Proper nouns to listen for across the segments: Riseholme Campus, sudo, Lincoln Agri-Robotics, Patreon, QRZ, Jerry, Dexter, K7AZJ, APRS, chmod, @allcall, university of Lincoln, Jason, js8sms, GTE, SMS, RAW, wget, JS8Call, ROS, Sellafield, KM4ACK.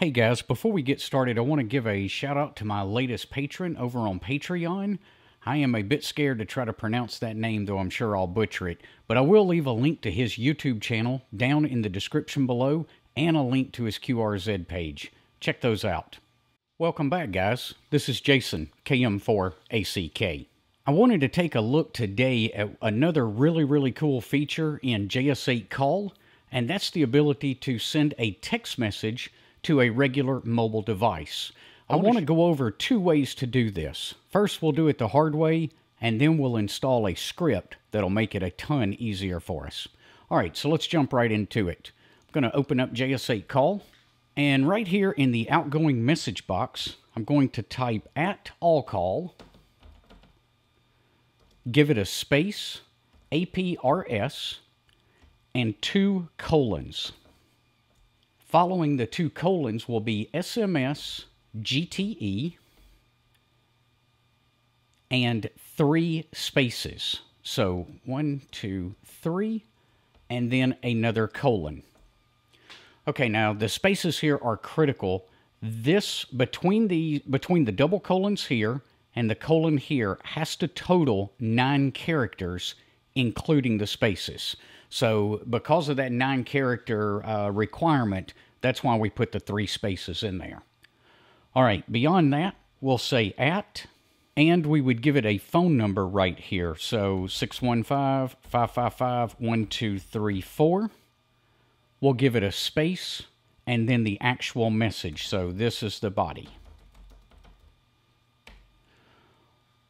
Hey guys, before we get started, I want to give a shout out to my latest patron over on Patreon. I am a bit scared to try to pronounce that name, though I'm sure I'll butcher it. But I will leave a link to his YouTube channel down in the description below and a link to his QRZ page. Check those out. Welcome back, guys. This is Jason, KM4ACK. I wanted to take a look today at another really cool feature in JS8Call, and that's the ability to send a text message to a regular mobile device. I want to go over two ways to do this. First, we'll do it the hard way, and then we'll install a script that'll make it a ton easier for us. All right, so let's jump right into it. I'm going to open up JS8Call, and right here in the outgoing message box, I'm going to type @allcall, give it a space, APRS, and 2 colons. Following the 2 colons will be SMS, GTE, and 3 spaces. So 1, 2, 3, and then another colon. Okay, now the spaces here are critical. This, between the double colons here and the colon here, has to total 9 characters, including the spaces. So because of that 9-character requirement, that's why we put the 3 spaces in there. All right, beyond that, we'll say @ and we would give it a phone number right here. So 615-555-1234. We'll give it a space and then the actual message. So this is the body.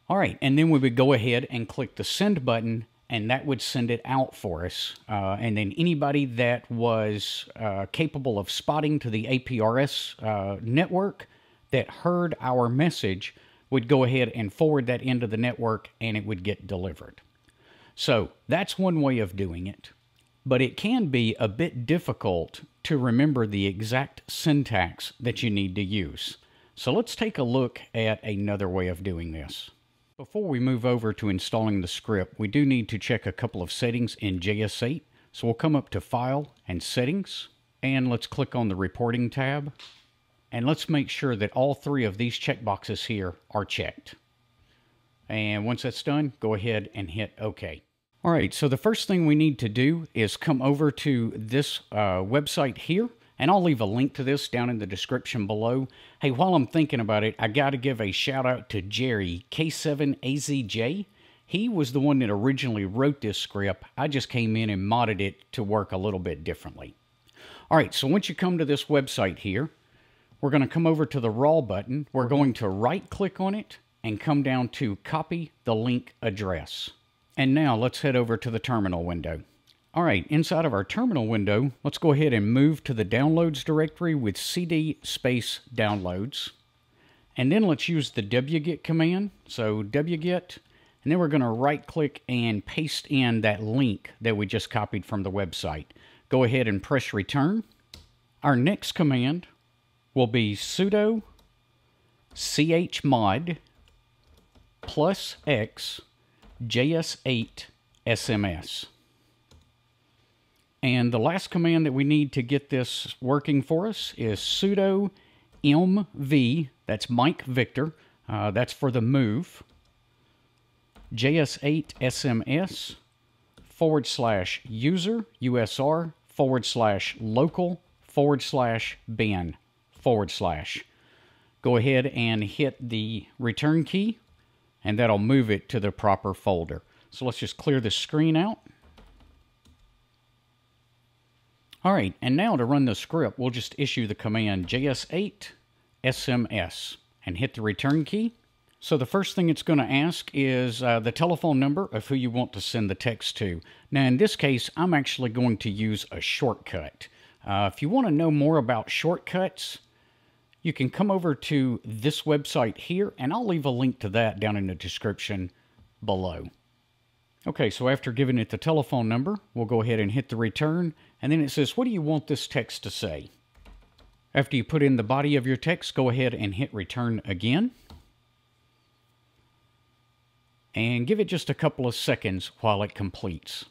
All right, and then we would go ahead and click the send button, and that would send it out for us. And then anybody that was capable of spotting to the APRS network that heard our message would go ahead and forward that into the network, and it would get delivered. So that's one way of doing it. But it can be a bit difficult to remember the exact syntax that you need to use. So let's take a look at another way of doing this. Before we move over to installing the script, we do need to check a couple of settings in JS8. So we'll come up to File and Settings, and let's click on the Reporting tab. And let's make sure that all 3 of these checkboxes here are checked. And once that's done, go ahead and hit OK. All right, so the first thing we need to do is come over to this website here. And I'll leave a link to this down in the description below. Hey, while I'm thinking about it, I got to give a shout out to Jerry, K7AZJ. He was the one that originally wrote this script. I just came in and modded it to work a little bit differently. All right, so once you come to this website here, we're going to come over to the RAW button. We're going to right-click on it and come down to Copy the Link Address. And now let's head over to the terminal window. All right, inside of our terminal window, let's go ahead and move to the downloads directory with cd downloads. And then let's use the wget command. So wget, and then we're going to right-click and paste in that link that we just copied from the website. Go ahead and press return. Our next command will be sudo chmod +x js8sms. And the last command that we need to get this working for us is sudo mv, that's Mike Victor, that's for the move, js8sms /user, usr, /local, /bin, /. Go ahead and hit the return key, and that'll move it to the proper folder. So let's just clear this screen out. All right, and now to run the script, we'll just issue the command js8sms and hit the return key. So the first thing it's going to ask is the telephone number of who you want to send the text to. Now, in this case, I'm actually going to use a shortcut. If you want to know more about shortcuts, you can come over to this website here, and I'll leave a link to that down in the description below. Okay, so after giving it the telephone number, we'll go ahead and hit the return, and then it says, what do you want this text to say? After you put in the body of your text, go ahead and hit return again. And give it just a couple of seconds while it completes.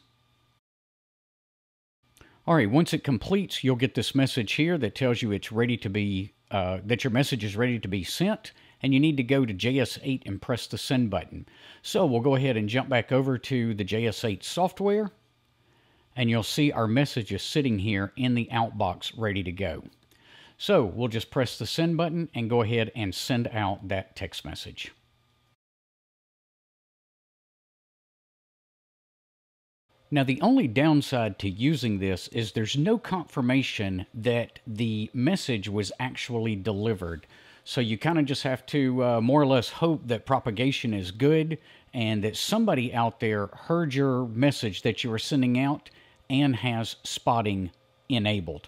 All right, once it completes, you'll get this message here that tells you it's ready to be, that your message is ready to be sent, and you need to go to JS8 and press the send button. So we'll go ahead and jump back over to the JS8 software, and you'll see our message is sitting here in the outbox ready to go. So we'll just press the send button and go ahead and send out that text message. Now, the only downside to using this is there's no confirmation that the message was actually delivered. So you kind of just have to more or less hope that propagation is good and that somebody out there heard your message that you were sending out and has spotting enabled.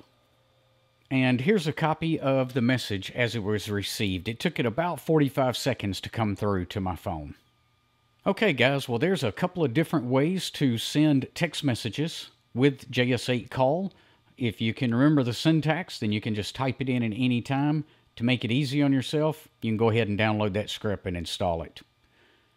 And here's a copy of the message as it was received. It took it about 45 seconds to come through to my phone. Okay guys, well there's a couple of different ways to send text messages with JS8Call. If you can remember the syntax, then you can just type it in at any time. To make it easy on yourself, you can go ahead and download that script and install it.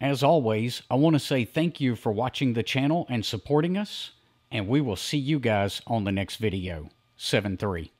As always, I want to say thank you for watching the channel and supporting us, and we will see you guys on the next video. 7-3.